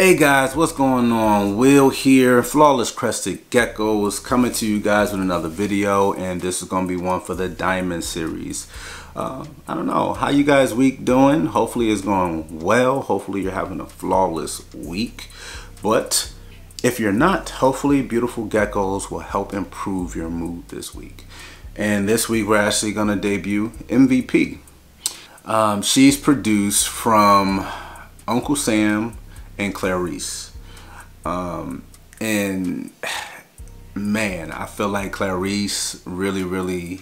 Hey guys, what's going on? Will here, Flawless Crested Geckos, coming to you guys with another video, and this is going to be one for the Diamond Series. I don't know, how you guys week doing? Hopefully it's going well, hopefully you're having a flawless week, but if you're not, hopefully beautiful geckos will help improve your mood this week. And this week we're actually going to debut MVP. She's produced from Uncle Sam and Clarice, and man, I feel like Clarice really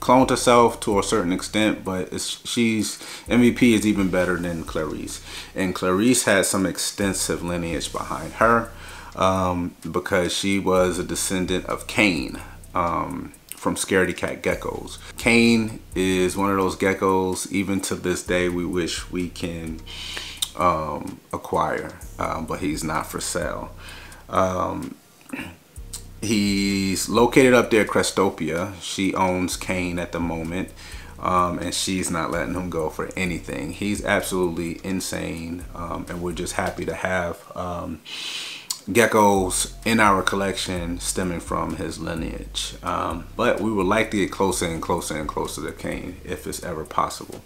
cloned herself to a certain extent, but MVP is even better than Clarice, and Clarice had some extensive lineage behind her because she was a descendant of Kane from Scaredy Cat Geckos. Kane is one of those geckos even to this day we wish we can acquire, but he's not for sale. He's located up there at Crestopia. She owns Kane at the moment, and she's not letting him go for anything. He's absolutely insane, and we're just happy to have geckos in our collection stemming from his lineage, but we would like to get closer and closer and closer to Kane if it's ever possible.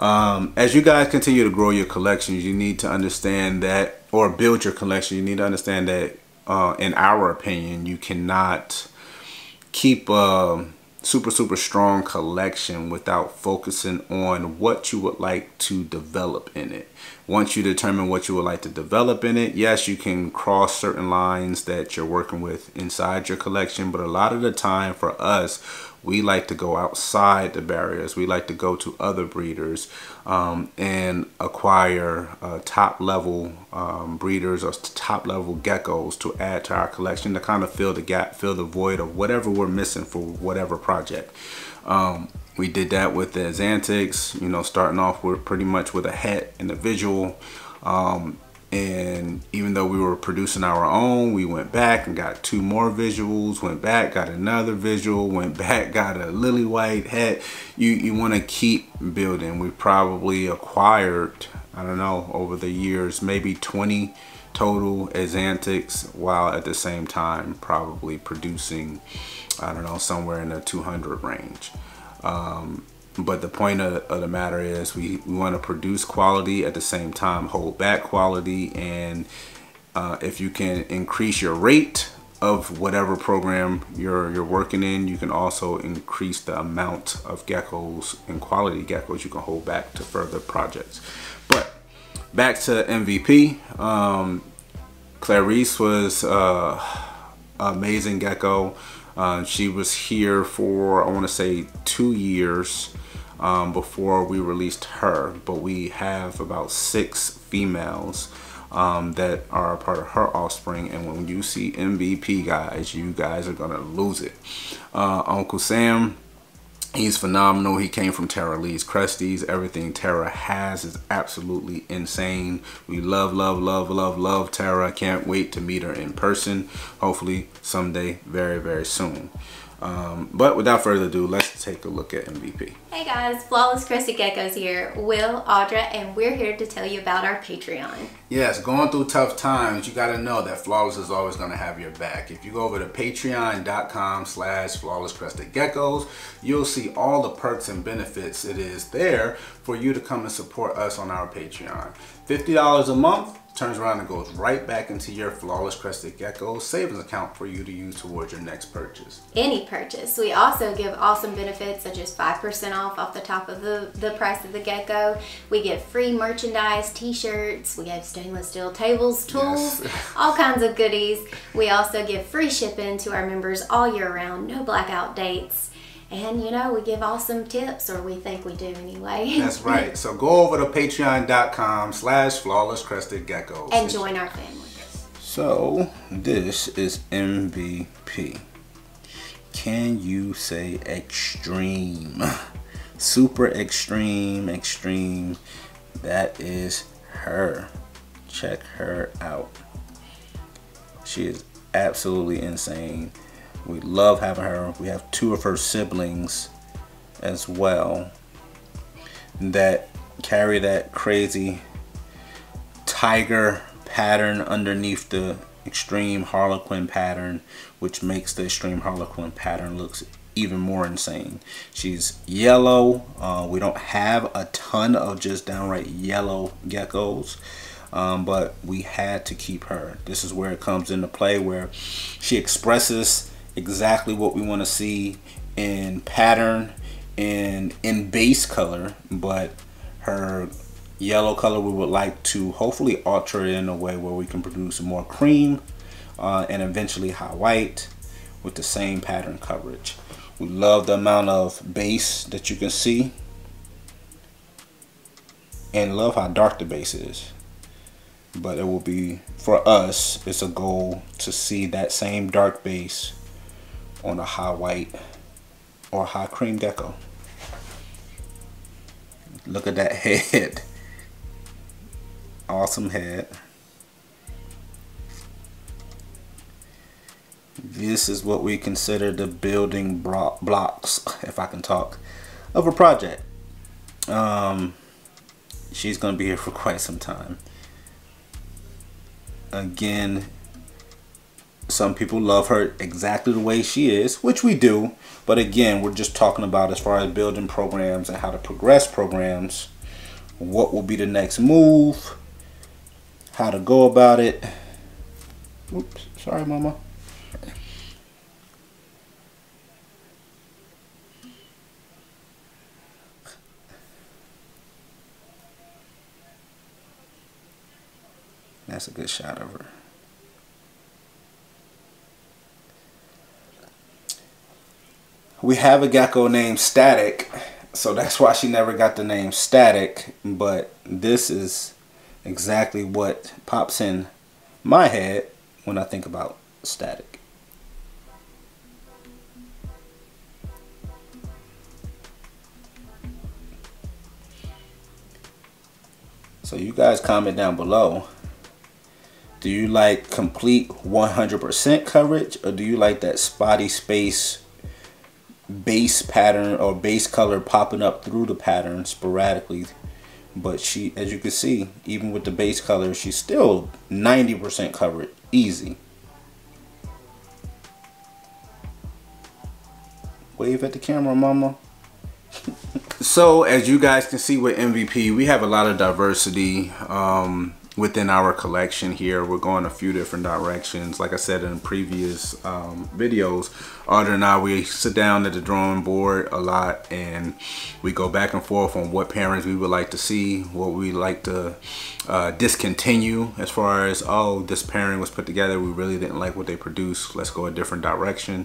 As you guys continue to grow your collections, you need to understand that, or build your collection, you need to understand that in our opinion, you cannot keep a super strong collection without focusing on what you would like to develop in it. Once you determine what you would like to develop in it, yes, you can cross certain lines that you're working with inside your collection, but a lot of the time for us, we like to go outside the barriers. We like to go to other breeders and acquire top level breeders or top level geckos to add to our collection to kind of fill the gap, fill the void of whatever we're missing for whatever project. We did that with the Azantix, you know, starting off with pretty much with a hat and a visual. And even though we were producing our own, we went back and got two more visuals, went back, got another visual, went back, got a lily white hat. You want to keep building. We probably acquired, I don't know, over the years, maybe 20 total Azantix, while at the same time probably producing, I don't know, somewhere in the 200 range. But the point of the matter is we want to produce quality, at the same time hold back quality, and if you can increase your rate of whatever program you're working in, you can also increase the amount of geckos and quality geckos you can hold back to further projects. But back to MVP. Clarice was amazing gecko. She was here for, I want to say, 2 years before we released her, but we have about 6 females that are a part of her offspring, and when you see MVP, guys, you guys are gonna lose it. Uncle Sam, he's phenomenal. He came from Tara Lee's Cresties. Everything Tara has is absolutely insane. We love Tara. Can't wait to meet her in person. Hopefully someday, very, very soon. But without further ado, let's take a look at MVP. Hey guys, Flawless Crested Geckos here, Will, Audra, and we're here to tell you about our Patreon. Yes, going through tough times, you gotta know that Flawless is always gonna have your back. If you go over to patreon.com/flawlesscrestedgeckos, you'll see all the perks and benefits it is there for you to come and support us on our Patreon. $50 a month turns around and goes right back into your Flawless Crested Gecko savings account for you to use towards your next purchase. Any purchase. We also give awesome benefits such as 5% off the top of the price of the gecko. We get free merchandise, t-shirts. We have stainless steel tables, tools, yes. All kinds of goodies. We also give free shipping to our members all year round, no blackout dates. And, you know, we give awesome tips, or we think we do anyway. That's right. So go over to patreon.com/flawlesscrestedgeckos. And join our family. So this is MVP. Can you say extreme? Super extreme, extreme. That is her. Check her out. She is absolutely insane. We love having her. We have 2 of her siblings as well that carry that crazy tiger pattern underneath the extreme harlequin pattern, which makes the extreme harlequin pattern looks even more insane. She's yellow. We don't have a ton of just downright yellow geckos, but we had to keep her. This is where it comes into play, where she expresses exactly what we want to see in pattern and in base color, but her yellow color we would like to hopefully alter it in a way where we can produce more cream and eventually high white with the same pattern coverage. We love the amount of base that you can see and love how dark the base is, but it will be, for us, it's a goal to see that same dark base on a high white or high cream gecko. Look at that head. Awesome head. This is what we consider the building blocks, if I can talk, of a project. She's going to be here for quite some time. Again, some people love her exactly the way she is, which we do. But again, we're just talking about as far as building programs and how to progress programs, what will be the next move, how to go about it. Oops, sorry, mama. That's a good shot of her. We have a gecko named Static, so that's why she never got the name Static, but this is exactly what pops in my head when I think about Static. So you guys comment down below. Do you like complete 100% coverage, or do you like that spotty space base pattern or base color popping up through the pattern sporadically? But she, as you can see, even with the base color, she's still 90% covered, easy. Wave at the camera, mama. So as you guys can see with MVP, we have a lot of diversity within our collection here. We're going a few different directions. Like I said in previous videos, Audra and I, we sit down at the drawing board a lot, and we go back and forth on what patterns we would like to see, what we like to discontinue as far as, oh, this pairing was put together, we really didn't like what they produced, let's go a different direction.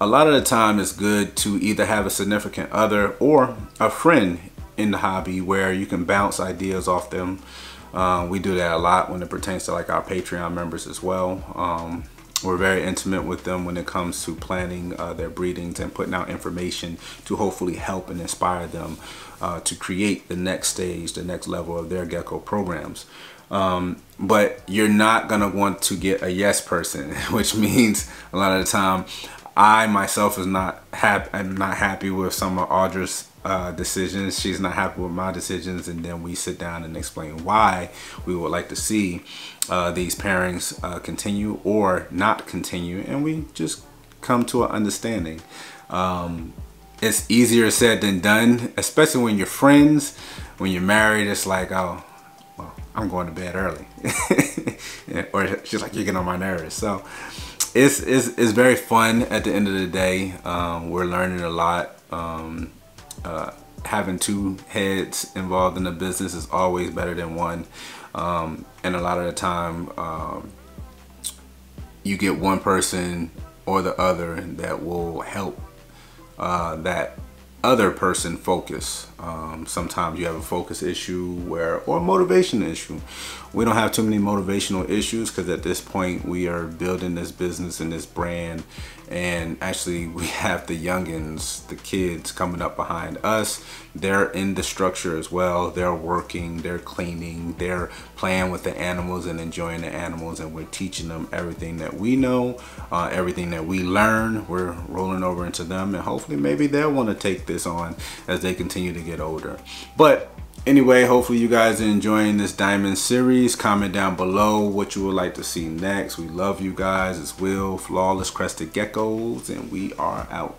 A lot of the time it's good to either have a significant other or a friend in the hobby where you can bounce ideas off them. We do that a lot when it pertains to like our Patreon members as well. We're very intimate with them when it comes to planning their breedings and putting out information to hopefully help and inspire them to create the next stage, the next level of their gecko programs. But you're not gonna want to get a yes person, which means a lot of the time I myself is not happy. I'm not happy with some of Audra's decisions. She's not happy with my decisions, and then we sit down and explain why we would like to see these pairings continue or not continue, and we just come to an understanding. It's easier said than done, especially when you're friends. When you're married, it's like, oh, well, I'm going to bed early, or she's like, you're getting on my nerves. So it's very fun at the end of the day. We're learning a lot. Having two heads involved in the business is always better than one, and a lot of the time you get one person or the other that will help that other person focus. Sometimes you have a focus issue or a motivation issue. We don't have too many motivational issues because at this point we are building this business and this brand, and actually we have the youngins, the kids coming up behind us. They're in the structure as well. They're working, they're cleaning, they're playing with the animals and enjoying the animals, and we're teaching them everything that we know, everything that we learn. We're rolling over into them, and hopefully maybe they'll want to take this on as they continue to get older. But Anyway, hopefully you guys are enjoying this Diamond Series. Comment down below what you would like to see next. We love you guys. It's Will, Flawless Crested Geckos, and we are out.